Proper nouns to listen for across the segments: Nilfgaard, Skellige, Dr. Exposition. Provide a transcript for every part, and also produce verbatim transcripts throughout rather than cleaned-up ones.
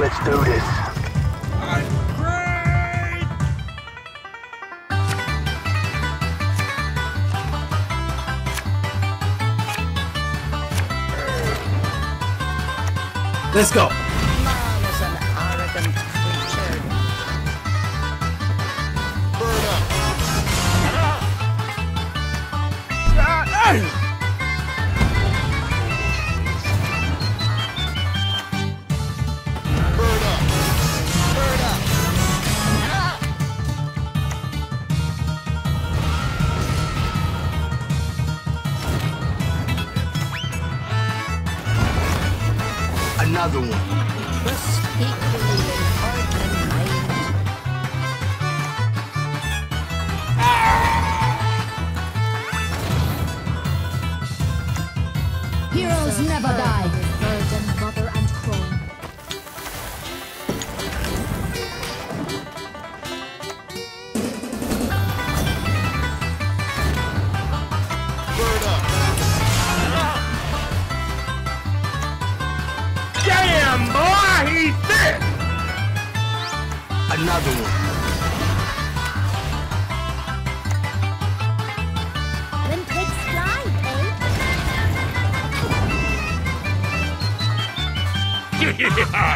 Let's do this. I'm great! Let's go. Mom is an arrogant creature. Burn up. Ah! Ah! Another one. This equally important range. Heroes so never die. Virgin, mother, and crow. Bird up. Damn, boy, he's thick! Another one. When pigs fly, upgrade. Upgrade.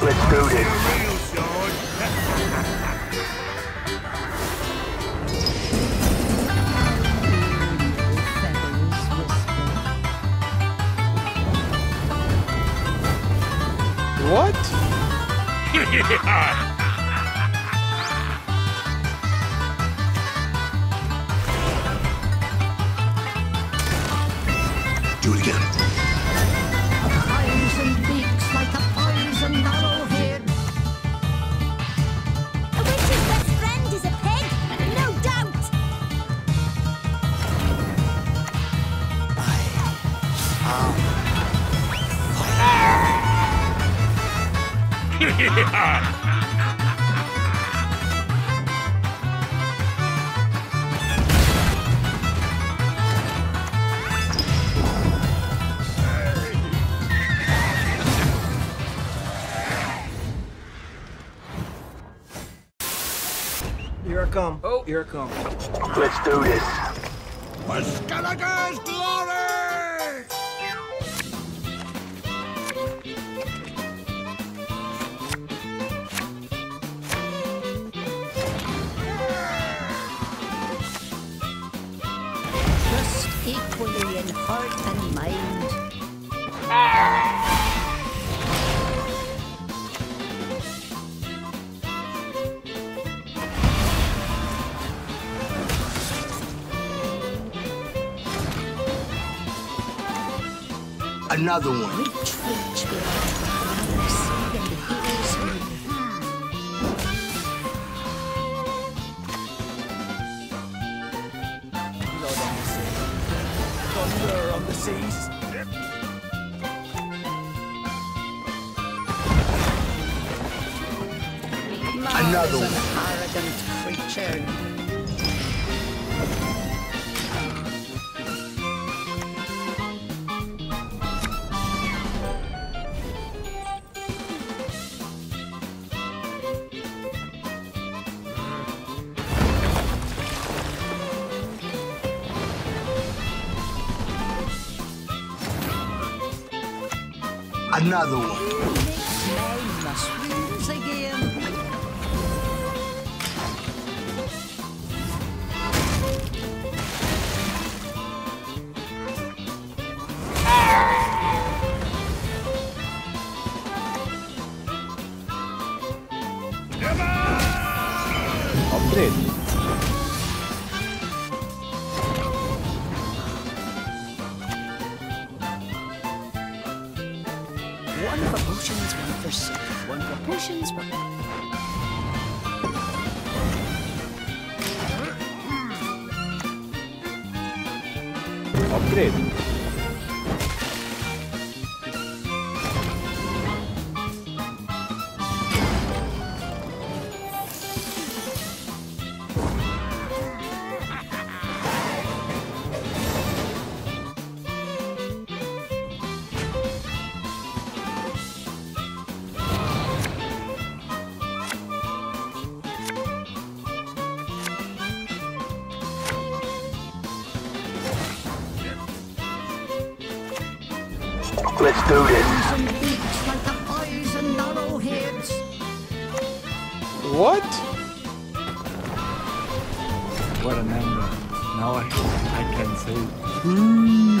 Let's do this. What? Do it again. Eyes and beaks like the eyes and arrows. Here I come. Oh, here I come. Let's do this. For Skellige's glory! Just equally in heart and mind. Ah! Another one. Reach, reach, thunder on the seas. Another one. An arrogant creature. Another one. They must lose again. Upgrade. One for potions, one for soup. One for potions, one for... Upgrade. Let's do this. What? What a number. Now I, I can say. Mm.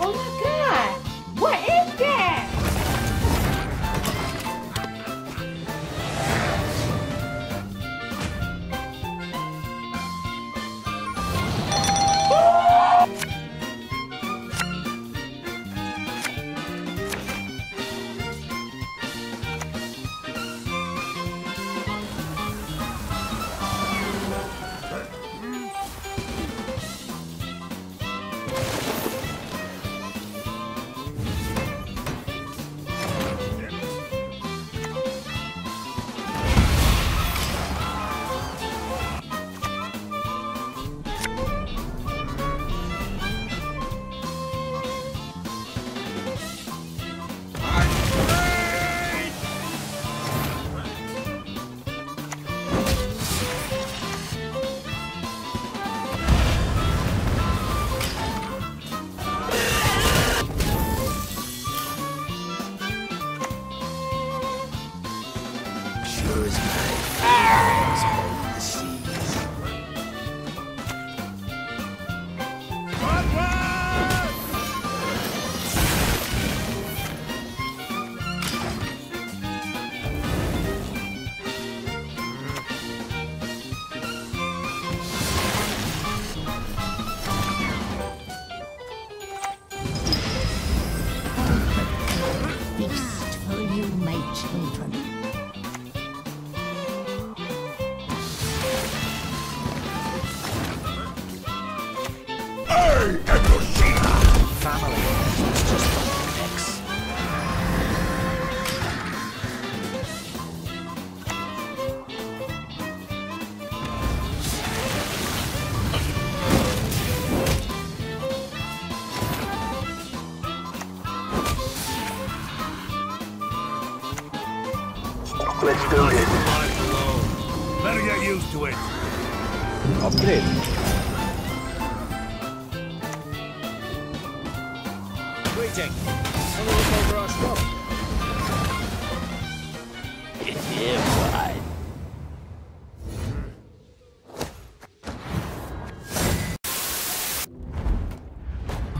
Oh my god! What is that? Is my friends on the seas. Perfect feast for you, my children. And your sheep. Family, it's just politics. Let's do this. Better get used to it. Upgrade. Waiting. I'm gonna look over our smoke. It's here, boy.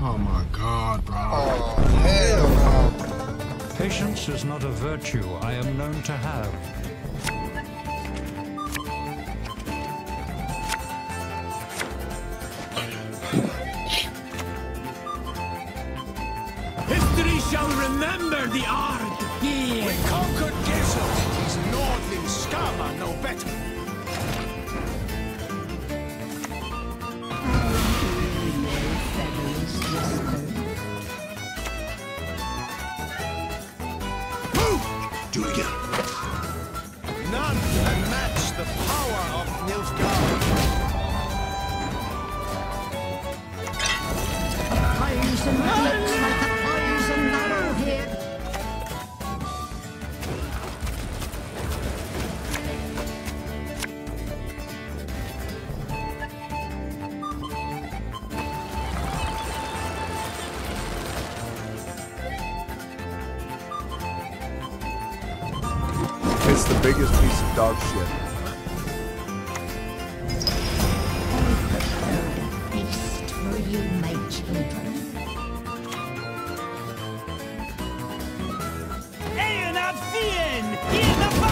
Oh my God, bro. Oh, hell no. Patience is not a virtue I am known to have. Remember the art here! We conquered Gesell! These northern scum are no better! Move! Do it again! None can match the power of Nilfgaard! It's the biggest piece of dog shit. I prepared a feast for you, my children. Aeon of Fiend! He is a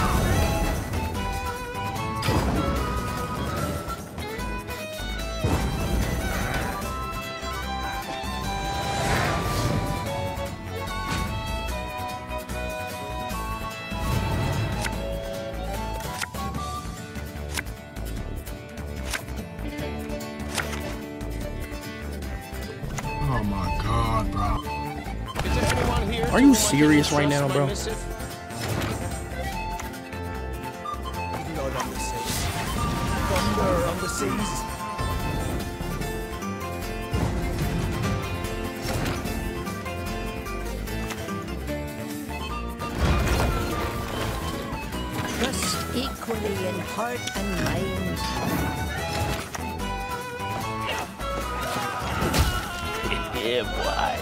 Oh my God, bro. Is there anyone here? Are you serious right now, bro? Blood on the seas. Thunder on the seas. Trust equally in heart and mind. Yeah, boy.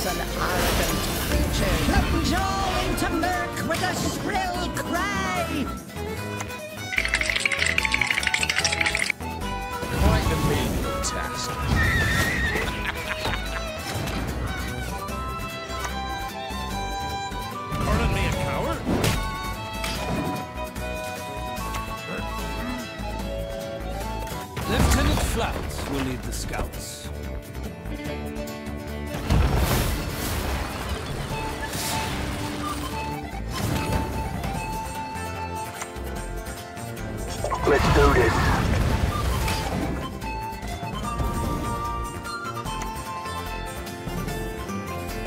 An arrogant creature. Plunge all into murk with a shrill cry. Quite the menial task. Pardon me, a coward? Lieutenant Flats will lead the scouts. Let's do this.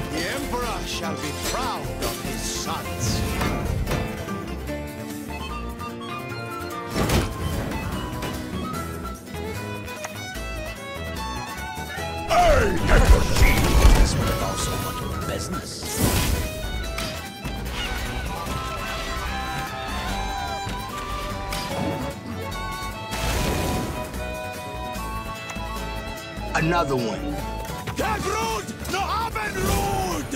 The Emperor shall be proud of his sons. Hey, Emperor! This would have also much business. Another one. Death road, no open road.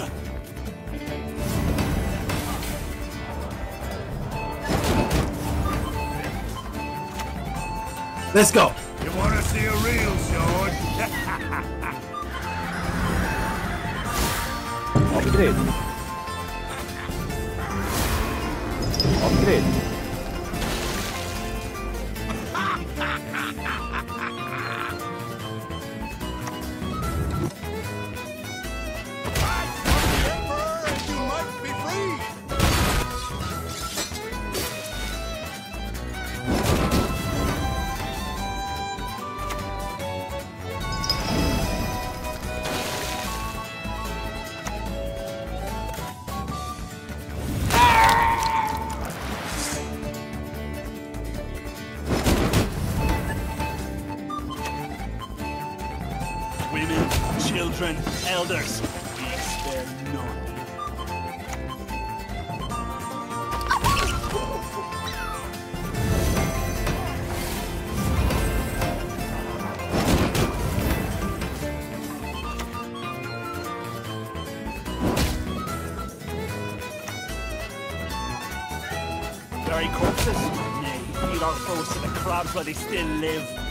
Let's go. You want to see a real sword? Upgrade. Upgrade. Children, elders, spare none. Bury corpses? Nay, feed our foes to the crabs while they still live.